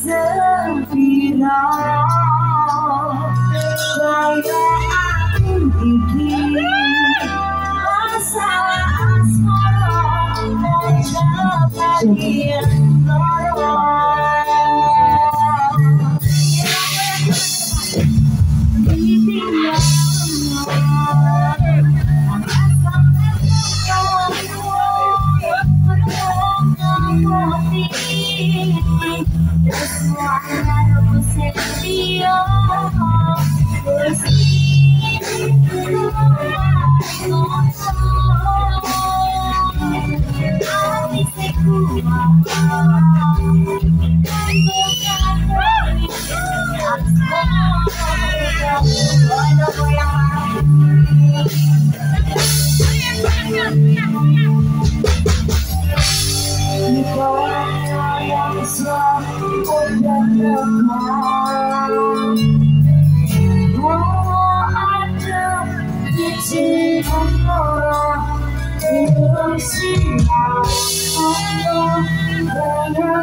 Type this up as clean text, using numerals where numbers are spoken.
sempurna, bayangin gigi masalah asmara bagian